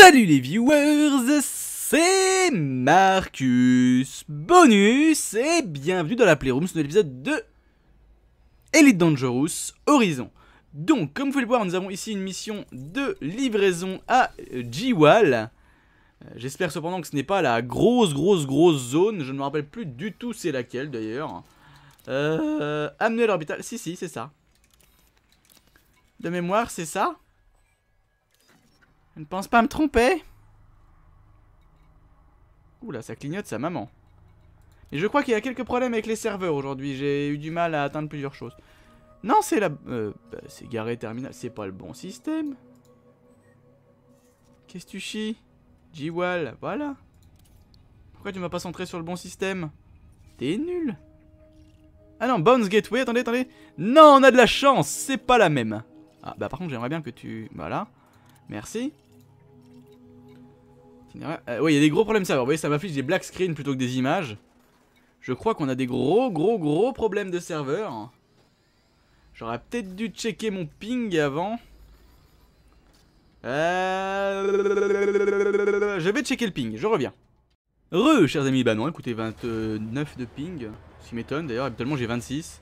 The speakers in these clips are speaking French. Salut les viewers, c'est Marcus Bonus et bienvenue dans la Playroom, c'est l'épisode de Elite Dangerous Horizon. Donc, comme vous pouvez le voir, nous avons ici une mission de livraison à G-Wall. J'espère cependant que ce n'est pas la grosse zone, je ne me rappelle plus du tout c'est laquelle d'ailleurs. Amener l'orbital, si c'est ça. De mémoire, c'est ça. Je ne pense pas me tromper. Oula, ça clignote sa maman. Et je crois qu'il y a quelques problèmes avec les serveurs aujourd'hui. J'ai eu du mal à atteindre plusieurs choses. Non, c'est la... c'est garé terminal. C'est pas le bon système. Qu'est-ce que tu chies, Jiwal, voilà. Pourquoi tu m'as pas centré sur le bon système? T'es nul. Ah non, Bones Gateway, attendez. Non, on a de la chance, c'est pas la même. Ah bah par contre, j'aimerais bien que tu... Voilà. Merci. Oui, il y a des gros problèmes serveur. Vous voyez, ça m'affiche des black screens plutôt que des images. Je crois qu'on a des gros problèmes de serveur. J'aurais peut-être dû checker mon ping avant. Je vais checker le ping, je reviens. Chers amis, bah non, écoutez, 29 de ping. Ce qui m'étonne d'ailleurs, habituellement j'ai 26.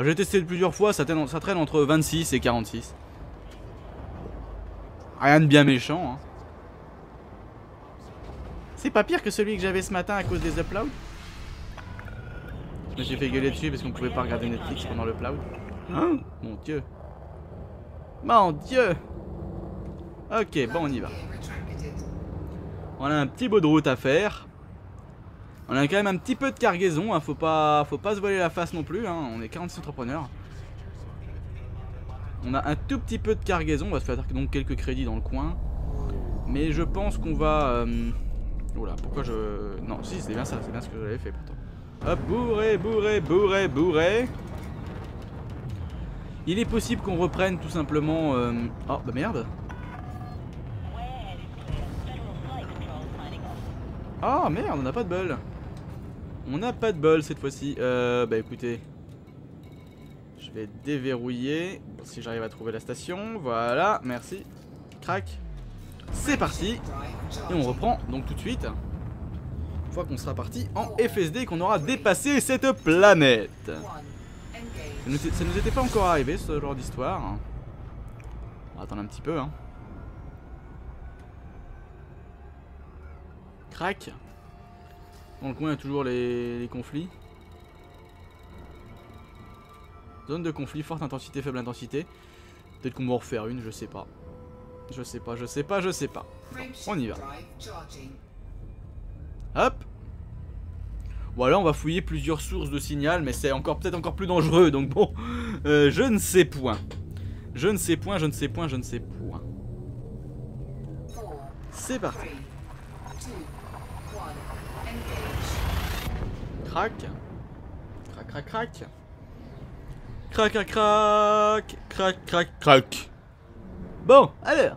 J'ai testé plusieurs fois, ça traîne entre 26 et 46. Rien de bien méchant, hein. C'est pas pire que celui que j'avais ce matin à cause des uploads. Je me suis fait gueuler dessus parce qu'on pouvait pas regarder Netflix pendant l'upload. Hein? Mon dieu. Mon dieu. Ok, bon, on y va. On a un petit bout de route à faire. On a quand même un petit peu de cargaison, hein. Faut pas se voiler la face non plus, hein. On est 46 entrepreneurs. On a un tout petit peu de cargaison, on va se faire donc quelques crédits dans le coin. Mais je pense qu'on va... Oula, pourquoi je... Non, si, c'est bien ça, c'est bien ce que j'avais fait pourtant. Hop, bourré. Il est possible qu'on reprenne tout simplement... Oh, bah merde. Oh merde, on n'a pas de bol. On n'a pas de bol cette fois-ci. Bah écoutez, je vais déverrouiller si j'arrive à trouver la station. Voilà, merci. Crac. C'est parti. Et on reprend donc tout de suite. Une fois qu'on sera parti en FSD et qu'on aura dépassé cette planète. Ça nous était pas encore arrivé ce genre d'histoire. On va attendre un petit peu, hein. Crac. Dans le coin, il y a toujours les conflits. Zone de conflit, forte intensité, faible intensité. Peut-être qu'on va en refaire une, je sais pas. Bon, on y va. Hop. Voilà, on va fouiller plusieurs sources de signal, mais c'est encore peut-être encore plus dangereux, donc bon. Je ne sais point. Je ne sais point. C'est parti. Crac. Bon, alors,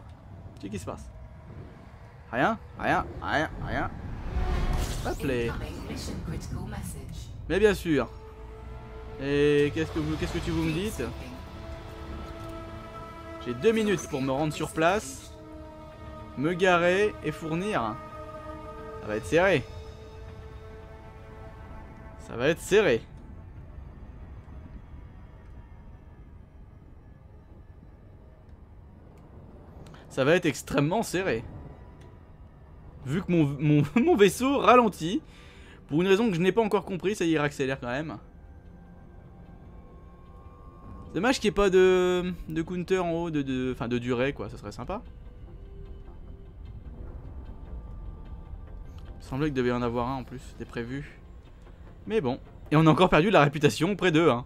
qu'est-ce qui se passe? Rien. Appelez. Mais bien sûr. Et qu'est-ce que vous me dites? J'ai 2 minutes pour me rendre sur place, me garer et fournir. Ça va être serré. Ça va être extrêmement serré. Vu que mon vaisseau ralentit. Pour une raison que je n'ai pas encore compris, ça y accélère quand même. Dommage qu'il n'y ait pas de counter en haut, de durée quoi, ça serait sympa. Il semblait qu'il devait y en avoir un en plus, c'était prévu. Mais bon, et on a encore perdu la réputation auprès d'eux, hein.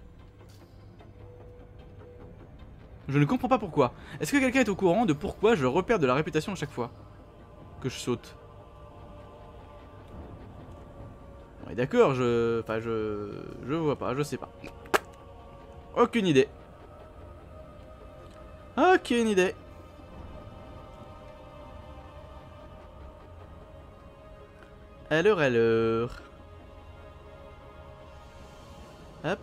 Je ne comprends pas pourquoi. Est-ce que quelqu'un est au courant de pourquoi je repère de la réputation à chaque fois que je saute? Ouais, d'accord, je vois pas, je sais pas. Aucune idée. Alors. Hop.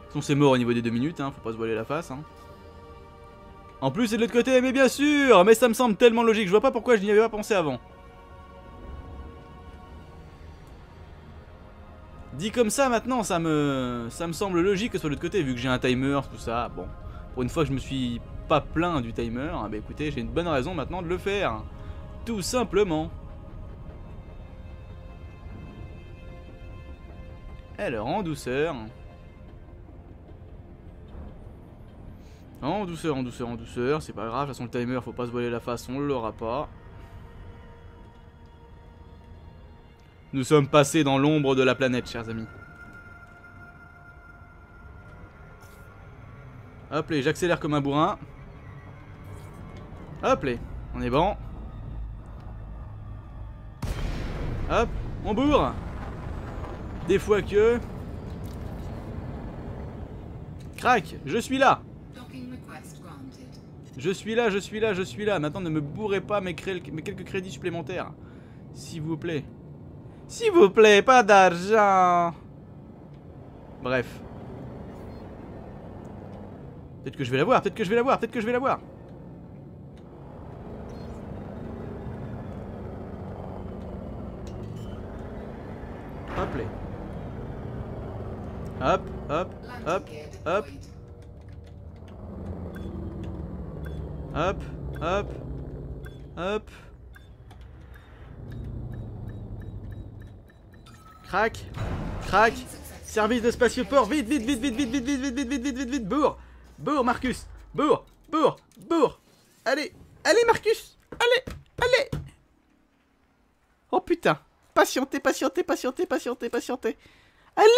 De toute façon c'est mort au niveau des 2 minutes, hein, faut pas se voiler la face, hein. En plus c'est de l'autre côté, mais bien sûr. Mais ça me semble tellement logique, je vois pas pourquoi je n'y avais pas pensé avant. Dit comme ça maintenant, ça me semble logique que ce soit de l'autre côté, vu que j'ai un timer, tout ça. Bon, pour une fois que je me suis pas plaint du timer, hein, bah écoutez, j'ai une bonne raison maintenant de le faire. Tout simplement. Alors, en douceur. En douceur, en douceur, en douceur, c'est pas grave, de toute façon le timer, faut pas se voiler la face, on l'aura pas. Nous sommes passés dans l'ombre de la planète, chers amis. Hop là, j'accélère comme un bourrin. Hop là, on est bon. Hop, on bourre. Des fois que... Crac, je suis là. Je suis là, je suis là, je suis là. Maintenant, ne me bourrez pas mes quelques crédits supplémentaires. S'il vous plaît. S'il vous plaît, pas d'argent. Bref. Peut-être que je vais la voir, peut-être que je vais la voir, peut-être que je vais la voir. Hop là. Hop, hop, hop, hop. Hop, hop, hop. Crac, crac. Service de spatioport, vite, vite, vite, vite, vite, vite, vite, vite, vite, vite, vite, vite, vite, bourre. Bourre, Marcus. Bourre, bourre, bourre. Allez, allez, Marcus. Allez, allez. Oh putain. Patientez, patientez, patientez, patientez, patientez. Allez!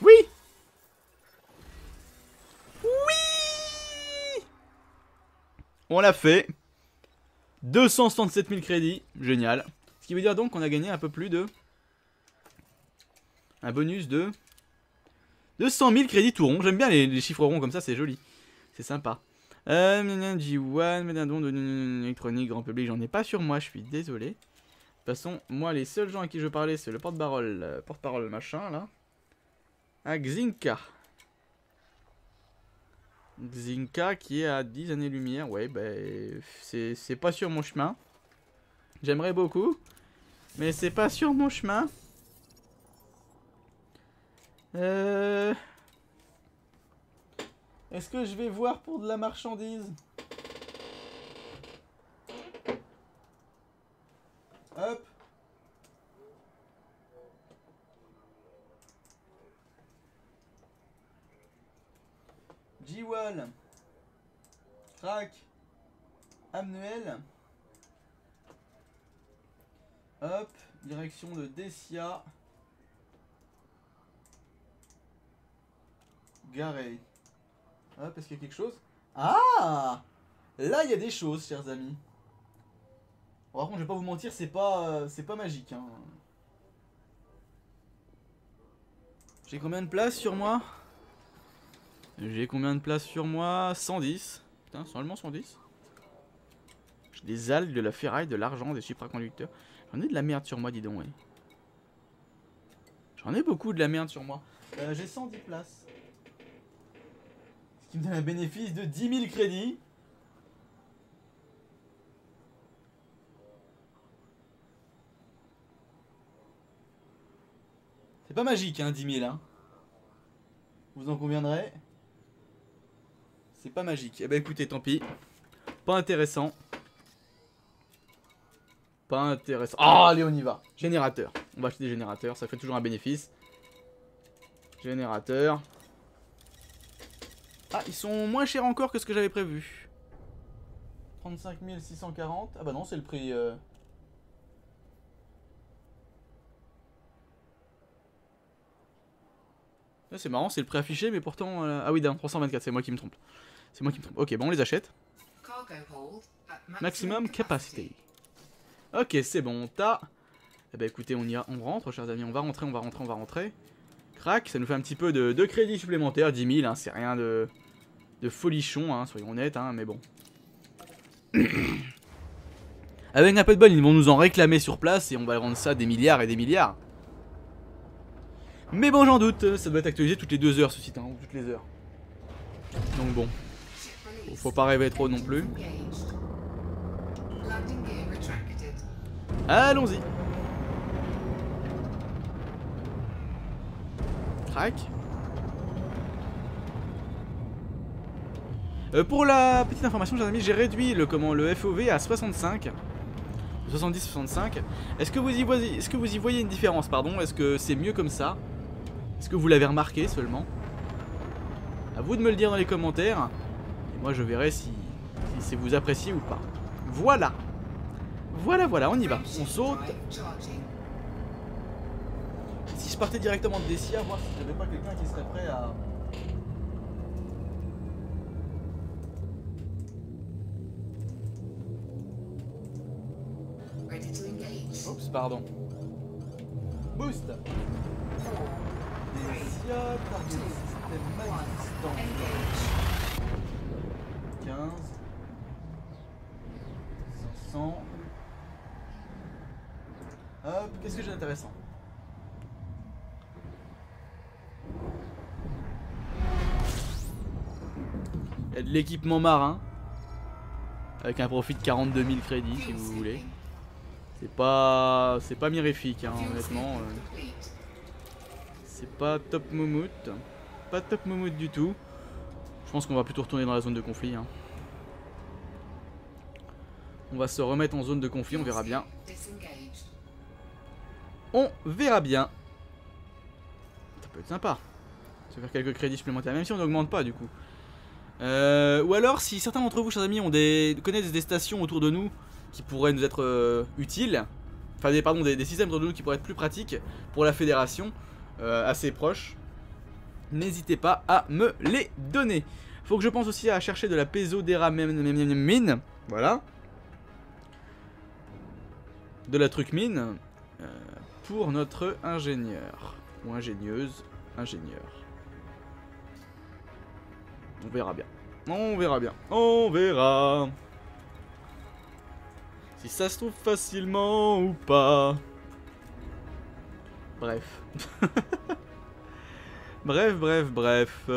Oui! Oui! On l'a fait. 267 000 crédits. Génial. Ce qui veut dire donc qu'on a gagné un peu plus de... Un bonus de... 200 000 crédits tout rond. J'aime bien les chiffres ronds comme ça, c'est joli. C'est sympa. G-Wall, mais d'un don d'électronique, grand public, j'en ai pas sur moi, je suis désolé. De toute façon, moi, les seuls gens à qui je parlais, c'est le porte-parole machin, là. À Xinka. Xinka qui est à 10 années-lumière, ouais, bah, c'est pas sur mon chemin. J'aimerais beaucoup, mais c'est pas sur mon chemin. Est-ce que je vais voir pour de la marchandise? Hop. Jiwal. Crac. Amnuel. Hop. Direction de Dessia. Garé. Hop, est-ce qu'il y a quelque chose? Ah! Là, il y a des choses, chers amis. Bon, par contre, je vais pas vous mentir, c'est pas magique. Hein. J'ai combien de places sur moi? J'ai combien de places sur moi? 110. Putain, seulement 110. J'ai des algues, de la ferraille, de l'argent, des supraconducteurs. J'en ai de la merde sur moi, dis donc. Ouais. J'en ai beaucoup de la merde sur moi. J'ai 110 places. Qui me donne un bénéfice de 10 000 crédits. C'est pas magique, hein, 10 000. Hein. Vous en conviendrez. C'est pas magique. Eh ben écoutez, tant pis. Pas intéressant. Pas intéressant. Ah, allez, on y va. Générateur. On va acheter des générateurs, ça fait toujours un bénéfice. Générateur. Ah, ils sont moins chers encore que ce que j'avais prévu. 35 640. Ah bah non, c'est le prix... Là, c'est marrant, c'est le prix affiché, mais pourtant... Ah oui, d'un 324, c'est moi qui me trompe. C'est moi qui me trompe. Ok, bon, on les achète. Maximum capacité. Ok, c'est bon, t'as... Eh bah écoutez, on rentre, chers amis, on va rentrer, on va rentrer, on va rentrer. Crac, ça nous fait un petit peu de crédit supplémentaire, 10 000, hein, c'est rien de folichon, hein, soyons honnêtes, hein, mais bon. Avec un peu de bol, ils vont nous en réclamer sur place et on va rendre ça des milliards et des milliards. Mais bon, j'en doute, ça doit être actualisé toutes les 2 heures ce site, hein, toutes les heures. Donc bon, faut pas rêver trop non plus. Allons-y. Track. Pour la petite information, chers amis, j'ai réduit le FOV à 65. 70-65. Est-ce que vous y voyez une différence, pardon? Est-ce que c'est mieux comme ça? Est-ce que vous l'avez remarqué seulement? À vous de me le dire dans les commentaires. Et moi je verrai si vous appréciez ou pas. Voilà. Voilà, voilà, on y va. On saute. Si je partais directement de Dessia, voir si j'avais pas quelqu'un qui serait prêt à... Oups, pardon. Boost. Dessia, target système magistance. 15. 500. Hop, qu'est-ce que j'ai d'intéressant? Il y a de l'équipement marin. Avec un profit de 42 000 crédits, si vous voulez. C'est pas mirifique, hein, honnêtement. C'est pas top moumoute. Pas top moumoute du tout. Je pense qu'on va plutôt retourner dans la zone de conflit, hein. On va se remettre en zone de conflit, on verra bien. On verra bien. Ça peut être sympa. Se faire quelques crédits supplémentaires, même si on n'augmente pas du coup. Ou alors, si certains d'entre vous, chers amis, connaissent des stations autour de nous qui pourraient nous être utiles, enfin, des systèmes autour de nous qui pourraient être plus pratiques pour la fédération, assez proches, n'hésitez pas à me les donner. Faut que je pense aussi à chercher de la pézodéramine, voilà, de la truc mine pour notre ingénieur ou ingénieuse, ingénieur. On verra bien. On verra bien. On verra. Si ça se trouve facilement ou pas. Bref. bref. En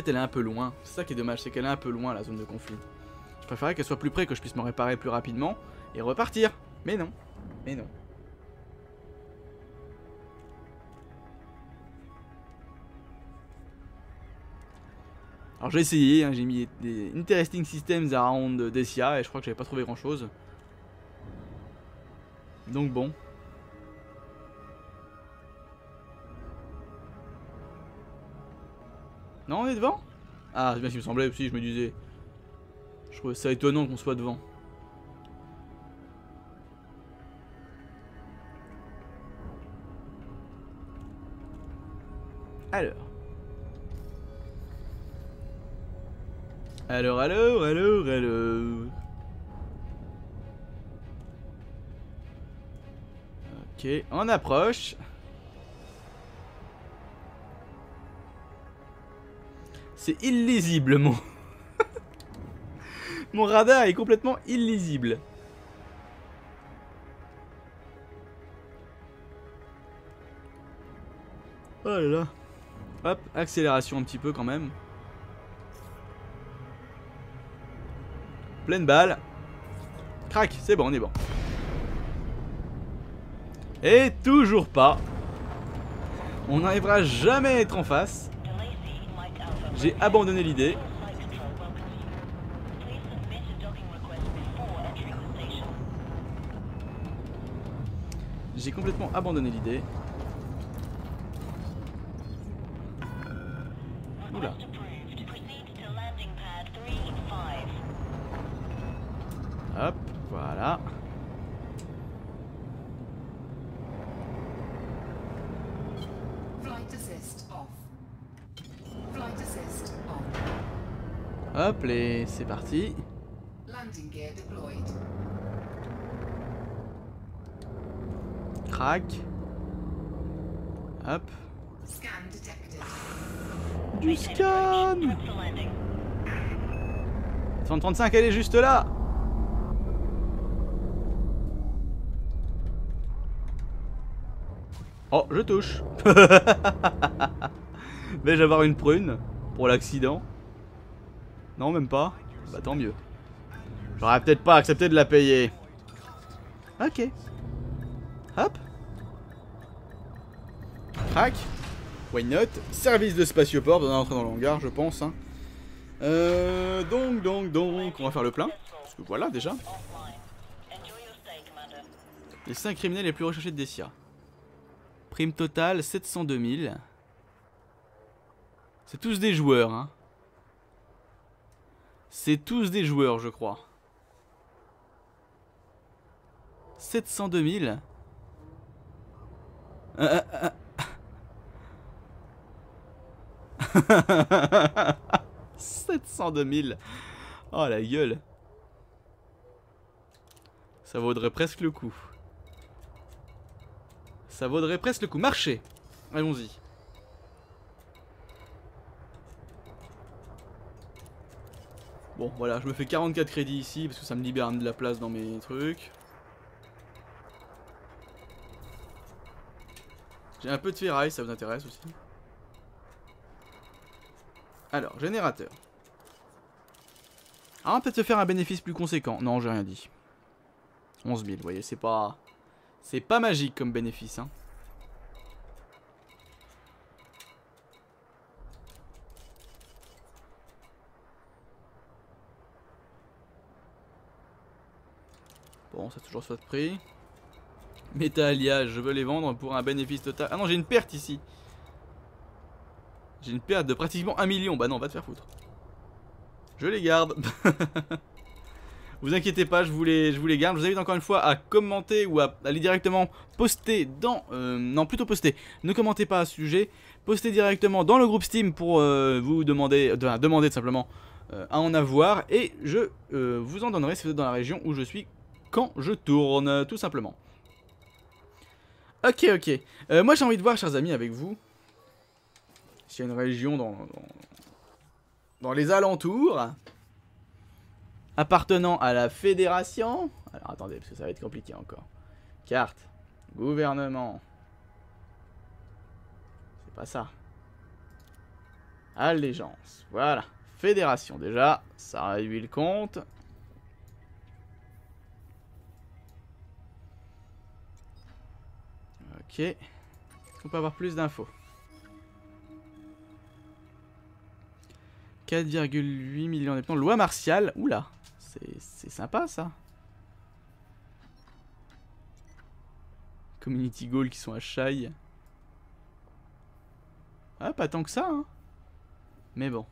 fait, elle est un peu loin. C'est ça qui est dommage, c'est qu'elle est un peu loin, la zone de conflit. Je préférerais qu'elle soit plus près, que je puisse me réparer plus rapidement et repartir. Mais non, mais non. Alors j'ai essayé, hein, j'ai mis des interesting systems around Dessia et je crois que j'avais pas trouvé grand chose. Donc bon. Non, on est devant? Ah, c'est bien ce qui me semblait aussi, je me disais. Je trouve ça étonnant qu'on soit devant. Alors. Ok, on approche. C'est illisible, mon... Mon radar est complètement illisible. Oh là là. Hop, accélération un petit peu quand même. Pleine balle. Crac, c'est bon, on est bon. Et toujours pas. On n'arrivera jamais à être en face. J'ai abandonné l'idée. J'ai complètement abandonné l'idée. Oula. Hop, voilà. Hop, et c'est parti. Crac. Hop. du scan. 135, elle est juste là. Oh, je touche. Vais-je avoir une prune pour l'accident? Non, même pas. Bah tant mieux. J'aurais peut-être pas accepté de la payer. Ok. Hop. Crac. Why not? Service de spatioport, on est entré dans le hangar, je pense. Hein. Donc, on va faire le plein. Parce que voilà, déjà. Les 5 criminels les plus recherchés de Dessia. Prime totale, 702 000. C'est tous des joueurs, hein. C'est tous des joueurs, je crois. 702 000. $702 000. Oh la gueule. Ça vaudrait presque le coup. Ça vaudrait presque le coup. Marché. Allons-y. Bon voilà, je me fais 44 crédits ici parce que ça me libère de la place dans mes trucs. J'ai un peu de ferraille, ça vous intéresse aussi. Alors, générateur. Ah, on va peut-être se faire un bénéfice plus conséquent. Non, j'ai rien dit. 11 000, vous voyez, c'est pas... C'est pas magique comme bénéfice, hein. Bon, ça a toujours soit de prix. Méta-alliage, je veux les vendre pour un bénéfice total. Ah non, j'ai une perte ici. J'ai une perte de pratiquement 1 million. Bah non, va te faire foutre. Je les garde. Vous inquiétez pas, je vous les garde. Je vous invite encore une fois à commenter ou à aller directement poster dans... non, plutôt poster. Ne commentez pas à ce sujet. Postez directement dans le groupe Steam pour vous demander... demander tout simplement à en avoir. Et je vous en donnerai si vous êtes dans la région où je suis quand je tourne, tout simplement. Ok, ok. Moi, j'ai envie de voir, chers amis, avec vous... S'il y a une région dans les alentours appartenant à la fédération. Alors attendez, parce que ça va être compliqué encore. Carte, gouvernement. C'est pas ça. Allégeance, voilà. Fédération déjà, ça a réduit le compte. Ok. Est-ce qu'on peut avoir plus d'infos? 4,8 millions d'habitants. Loi martiale. Oula, c'est sympa ça. Community Goal qui sont à Chaille. Ah, pas tant que ça, hein. Mais bon.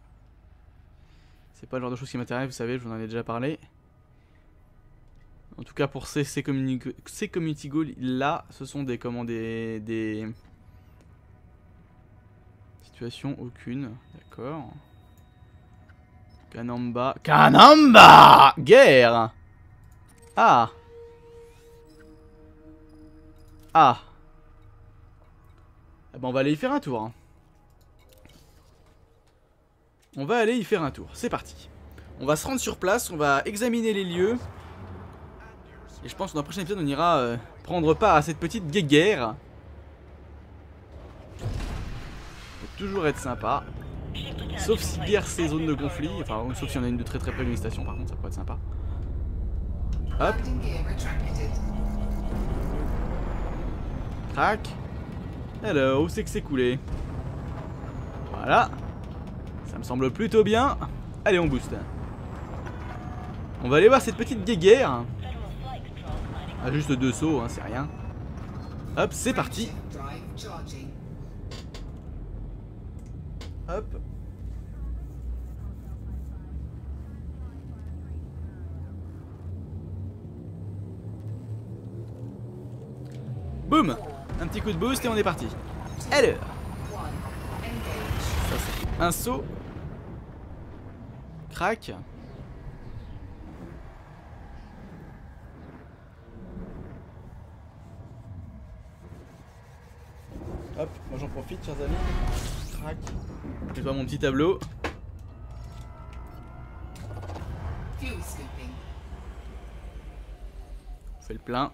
C'est pas le genre de choses qui m'intéresse, vous savez, je vous en ai déjà parlé. En tout cas, pour ces Community Goals là, ce sont des... Comment des... Situation aucune. D'accord. Kanamba. Kanamba! Guerre! Ah! Ah! Eh ben on va aller y faire un tour. On va aller y faire un tour. C'est parti. On va se rendre sur place, on va examiner les lieux. Et je pense que dans le prochain épisode, on ira prendre part à cette petite guéguerre. Faut toujours être sympa. Sauf si guerre c'est zone de conflit, enfin sauf si on a une de très près d'une station, par contre ça pourrait être sympa. Hop. Crac. Hello, où c'est que c'est coulé? Voilà. Ça me semble plutôt bien. Allez, on booste. On va aller voir cette petite guéguerre. Ah, juste deux sauts, hein, c'est rien. Hop, c'est parti. Hop. Boum. Un petit coup de boost et on est parti. Alors. Ça c'est un saut. Crac. Hop, moi j'en profite, chers amis. Crac. Je fais mon petit tableau. On fait le plein.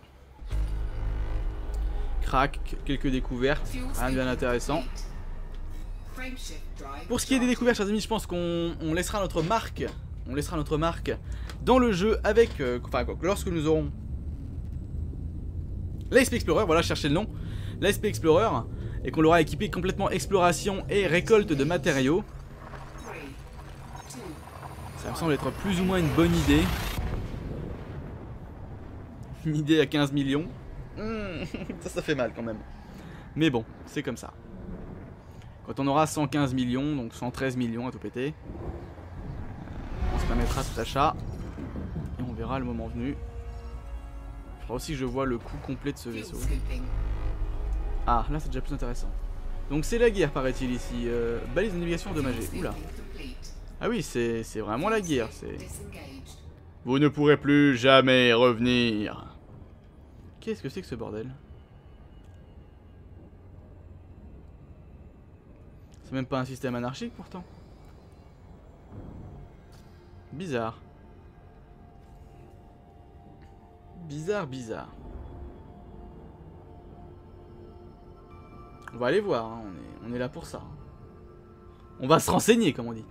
Crac, quelques découvertes. Rien de bien intéressant. Pour ce qui est des découvertes, chers amis, je pense qu'on laissera notre marque. On laissera notre marque dans le jeu avec, lorsque nous aurons l'ASP Explorer, voilà, cherchez le nom, l'ASP Explorer, et qu'on l'aura équipé complètement exploration et récolte de matériaux. Ça me semble être plus ou moins une bonne idée. Une idée à 15 millions. Ça fait mal quand même. Mais bon, c'est comme ça. Quand on aura 115 millions, donc 113 millions à tout péter, on se permettra cet achat. Et on verra le moment venu. Je crois aussi que je vois le coût complet de ce vaisseau. Ah, là c'est déjà plus intéressant. Donc c'est la guerre, paraît-il, ici. Balise de navigation endommagée. Oula. Ah oui, c'est vraiment la guerre. Vous ne pourrez plus jamais revenir. Qu'est-ce que c'est que ce bordel? C'est même pas un système anarchique pourtant. Bizarre. Bizarre, bizarre. On va aller voir, hein. On est là pour ça. On va se renseigner, comme on dit.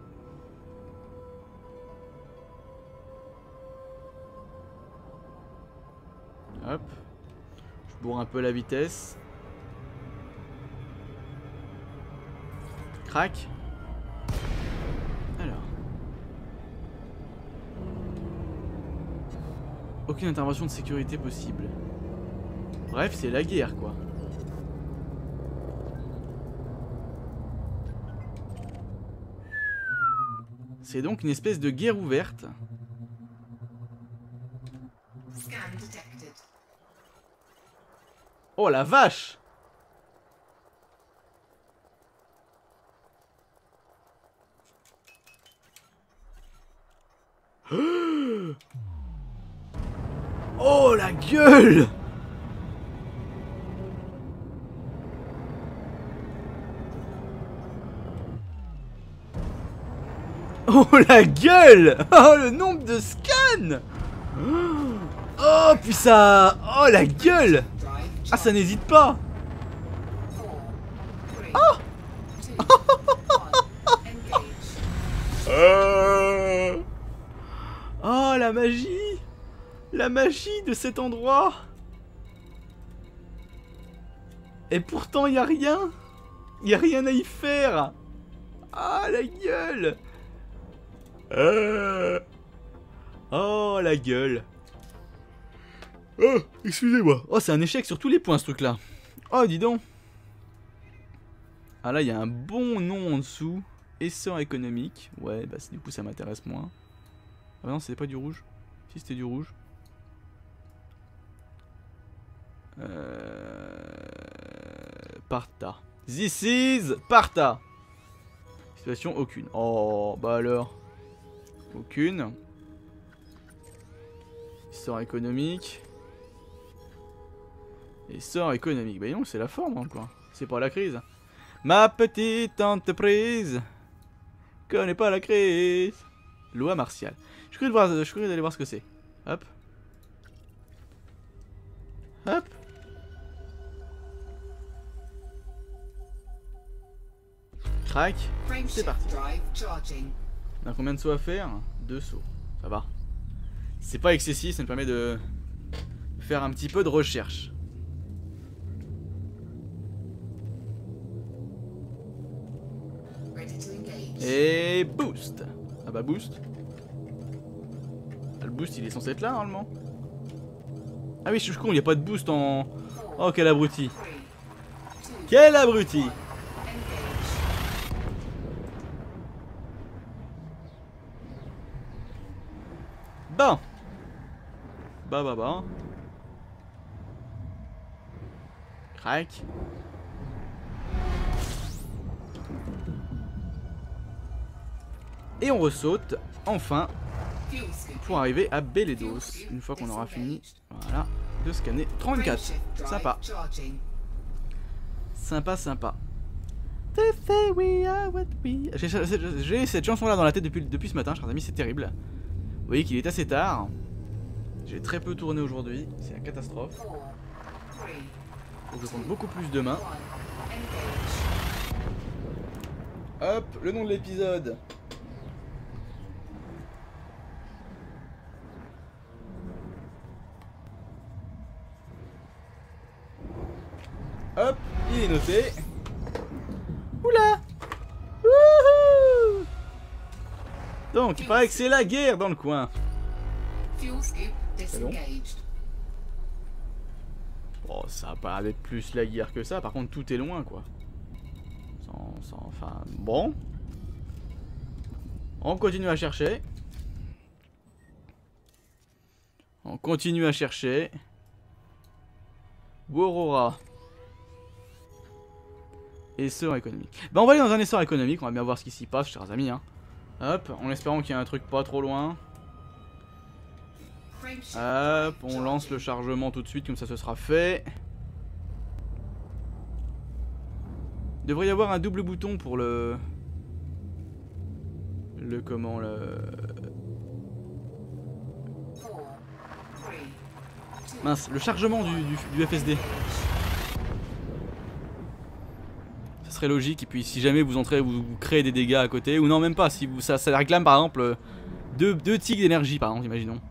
Hop. Je bourre un peu la vitesse. Crac. Alors. Aucune intervention de sécurité possible. Bref, c'est la guerre, quoi. C'est donc une espèce de guerre ouverte. Oh la vache! Oh la gueule! Oh la gueule! Oh le nombre de scans! Oh puis ça! Oh la gueule! Ah ça n'hésite pas! Oh! Oh la magie! La magie de cet endroit! Et pourtant il n'y a rien! Il n'y a rien à y faire! Ah la gueule! Oh la gueule! Oh, excusez-moi. Oh, c'est un échec sur tous les points, ce truc-là. Oh, dis donc. Ah, là, il y a un bon nom en dessous. Essor économique. Ouais, bah, du coup, ça m'intéresse moins. Ah, non, c'était pas du rouge. Si, c'était du rouge. Parta. This is Parta. Situation aucune. Oh, bah alors. Aucune. Essor économique. Essor économique, bah non, c'est la forme dans le coin, c'est pas la crise. Ma petite entreprise connaît pas la crise. Loi martiale. Je suis curieux d'aller voir ce que c'est. Hop. Hop. Crac. C'est parti. On a combien de sauts à faire? 2 sauts. Ça va. C'est pas excessif, ça me permet de faire un petit peu de recherche. Et boost. Ah bah boost. Ah, le boost il est censé être là normalement. Ah oui je suis con, il n'y a pas de boost en... Oh quel abruti. Quel abruti. Bon. Bah bah bah. Crac. Et on ressaute, enfin, pour arriver à Beledos, une fois qu'on aura fini, voilà, de scanner. 34, sympa. Sympa, sympa. They say we are what we... J'ai cette chanson-là dans la tête depuis ce matin, chers amis, c'est terrible. Vous voyez qu'il est assez tard. J'ai très peu tourné aujourd'hui, c'est la catastrophe. Donc je compte beaucoup plus demain. Hop, le nom de l'épisode. Hop, il est noté. Oula! Wouhou! Donc, il paraît que c'est la guerre dans le coin. C'est bon. Bon, ça va pas être plus la guerre que ça. Par contre, tout est loin, quoi. Enfin, bon. On continue à chercher. On continue à chercher. Borora. Essor économique. Bah on va aller dans un essor économique, on va bien voir ce qui s'y passe, chers amis. Hein. Hop, en espérant qu'il y a un truc pas trop loin. Hop, on lance le chargement tout de suite, comme ça ce sera fait. Il devrait y avoir un double bouton pour le... Mince, le chargement du FSD. Très logique, et puis si jamais vous entrez, vous créez des dégâts à côté, ou non, même pas si vous, ça réclame par exemple deux tics d'énergie, par exemple, imaginons.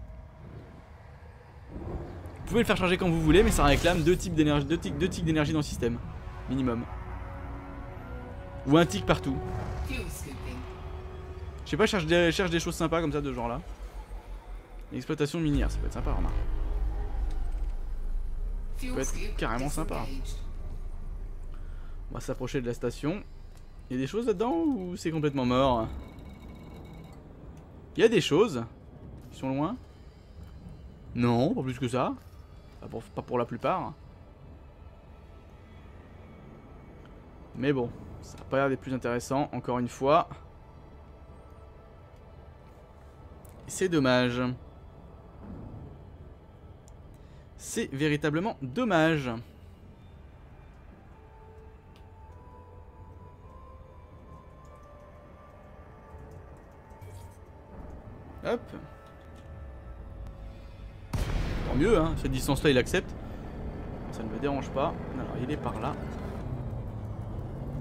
Vous pouvez le faire charger quand vous voulez, mais ça réclame deux tics d'énergie dans le système minimum, ou un tic partout. Je sais pas, cherche des choses sympas comme ça, de genre là. L'exploitation minière, ça peut être sympa, remarque. Ça peut être carrément sympa. On va s'approcher de la station. Il y a des choses là-dedans ou c'est complètement mort? Il y a des choses. Ils sont loin? Non, pas plus que ça. Pas pour la plupart. Mais bon, ça n'a pas l'air des plus intéressants, encore une fois. C'est dommage. C'est véritablement dommage. Hop. Tant mieux, hein, cette distance-là, il accepte. Ça ne me dérange pas. Alors, il est par là.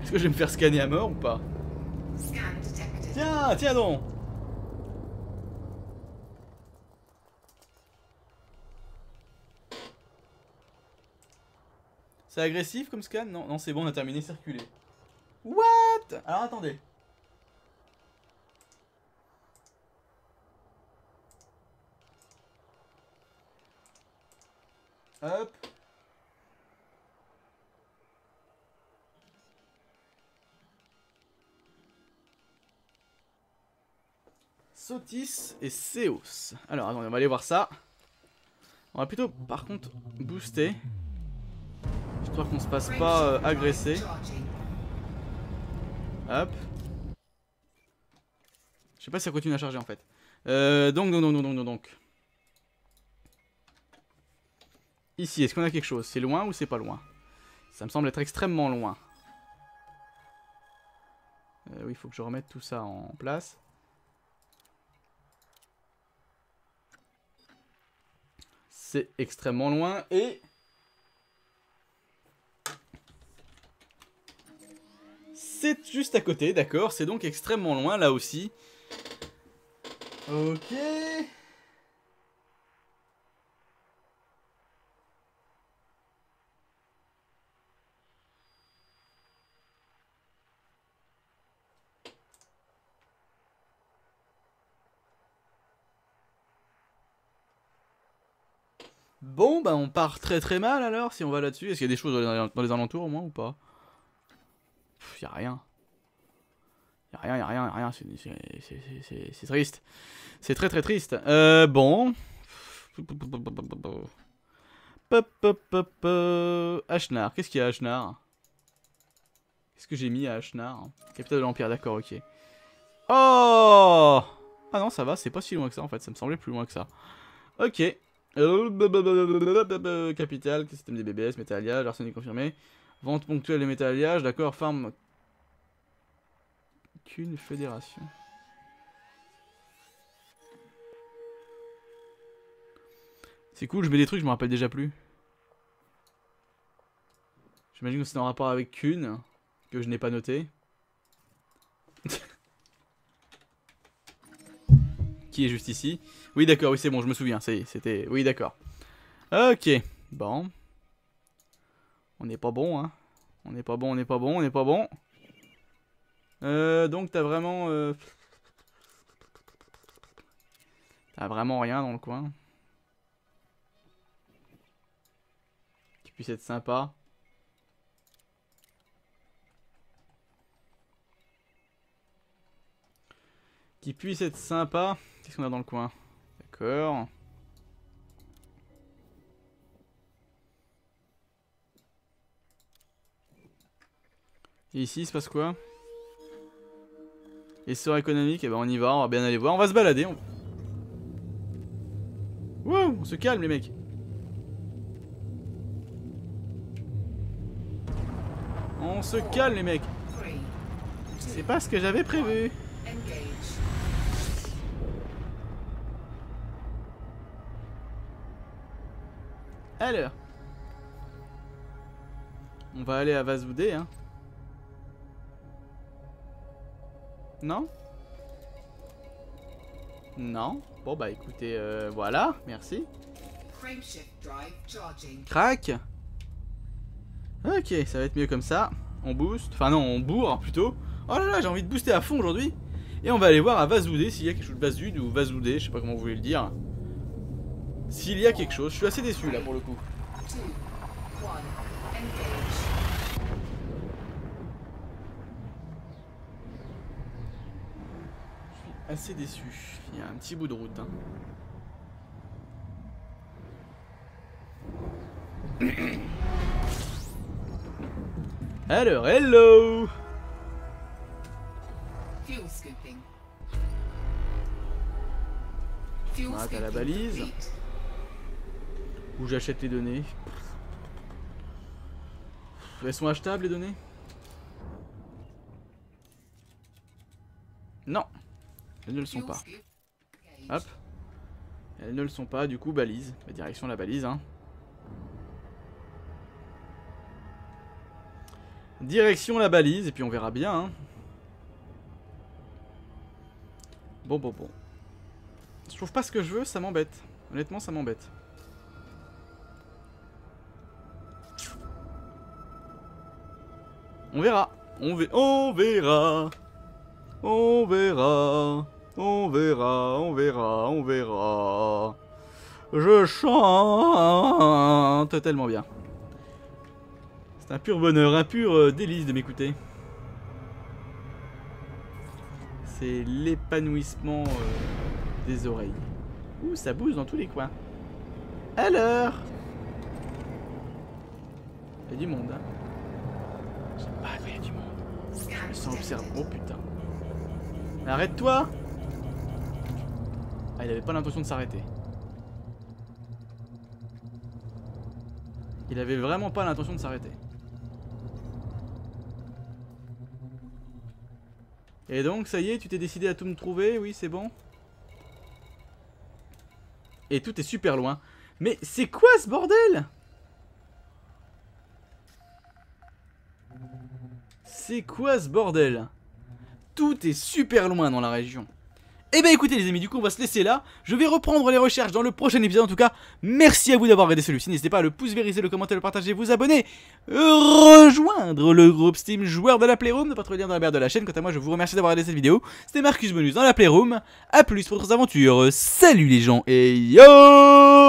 Est-ce que je vais me faire scanner à mort ou pas? Tiens, tiens donc. C'est agressif comme scan? Non, non, c'est bon, on a terminé, circuler. What? Alors, attendez. Hop. Sotis et Seos. Alors attendez, on va aller voir ça. On va plutôt par contre booster. J'espère qu'on se passe pas agresser. Hop. Je sais pas si ça continue à charger en fait. Donc. Ici, est-ce qu'on a quelque chose? C'est loin ou c'est pas loin? Ça me semble être extrêmement loin. Oui, il faut que je remette tout ça en place. C'est extrêmement loin et... c'est juste à côté, d'accord. C'est donc extrêmement loin là aussi. Ok... Bon bah on part très mal alors si on va là-dessus. Est-ce qu'il y a des choses dans les alentours au moins ou pas? Y'a rien. Y'a rien. C'est triste. C'est très triste. Bon. Ashnar, qu'est-ce qu'il y a à Ashnar? Qu'est-ce que j'ai mis à Ashnar? Capitale de l'Empire, d'accord, ok. Oh! Ah non ça va, c'est pas si loin que ça en fait, ça me semblait plus loin que ça. Ok. Capital, système des BBS, métalliage, arsenic confirmé, vente ponctuelle des métalliages, d'accord, farm qu'une fédération. C'est cool, je mets des trucs, je me rappelle déjà plus. J'imagine que c'est en rapport avec Kune, que je n'ai pas noté. Qui est juste ici. Oui d'accord, oui c'est bon, je me souviens, ça y est, c'était... Oui d'accord. Ok, bon. On n'est pas bon, hein. On n'est pas bon, on n'est pas bon, on n'est pas bon. Donc t'as vraiment... T'as vraiment rien dans le coin. Qui puisse être sympa. Qui puisse être sympa. Qu'est-ce qu'on a dans le coin? D'accord. Et ici, il se passe quoi? Essor économique, eh ben on y va, on va bien aller voir, on va se balader. On... Wow, on se calme les mecs. On se calme les mecs. C'est pas ce que j'avais prévu. Alors, on va aller à Vazoudé, hein. Non? Non? Bon bah écoutez, voilà, merci. Crac! Ok, ça va être mieux comme ça. On booste, enfin non, on bourre plutôt. Oh là là, j'ai envie de booster à fond aujourd'hui. Et on va aller voir à Vazoudé s'il y a quelque chose de Vazoud ou Vazoudé, je sais pas comment vous voulez le dire. S'il y a quelque chose, je suis assez déçu là pour le coup. Assez déçu, il y a un petit bout de route. Hein. Alors, hello! On rate à la balise. Où j'achète les données. Elles sont achetables les données? Non. Elles ne le sont pas. Hop. Elles ne le sont pas, du coup balise. La direction la balise, hein. Direction la balise, et puis on verra bien, hein. Bon, bon, bon. Je trouve pas ce que je veux, ça m'embête. Honnêtement, ça m'embête. On verra. On verra. On verra. On verra, on verra, on verra. Je chante tellement bien. C'est un pur bonheur, un pur délice de m'écouter. C'est l'épanouissement des oreilles. Ouh, ça bouge dans tous les coins. Alors, il y a du monde, hein. Je sais pas quand il y a du monde. Je me sens observé. Oh putain. Arrête-toi! Ah, il avait pas l'intention de s'arrêter. Il avait vraiment pas l'intention de s'arrêter. Et donc, ça y est, tu t'es décidé à tout me trouver, oui, c'est bon. Et tout est super loin. Mais c'est quoi ce bordel? C'est quoi ce bordel? Tout est super loin dans la région. Et bah écoutez les amis, du coup on va se laisser là. Je vais reprendre les recherches dans le prochain épisode. En tout cas, merci à vous d'avoir regardé celui-ci. N'hésitez pas à le pouce vériser, le commenter, le partager, vous abonner, rejoindre le groupe Steam Joueur de la Playroom. Ne pas trop le lien dans la barre de la chaîne. Quant à moi, je vous remercie d'avoir regardé cette vidéo. C'était Marcus Bonus dans la Playroom. A plus pour d'autres aventures. Salut les gens et yo.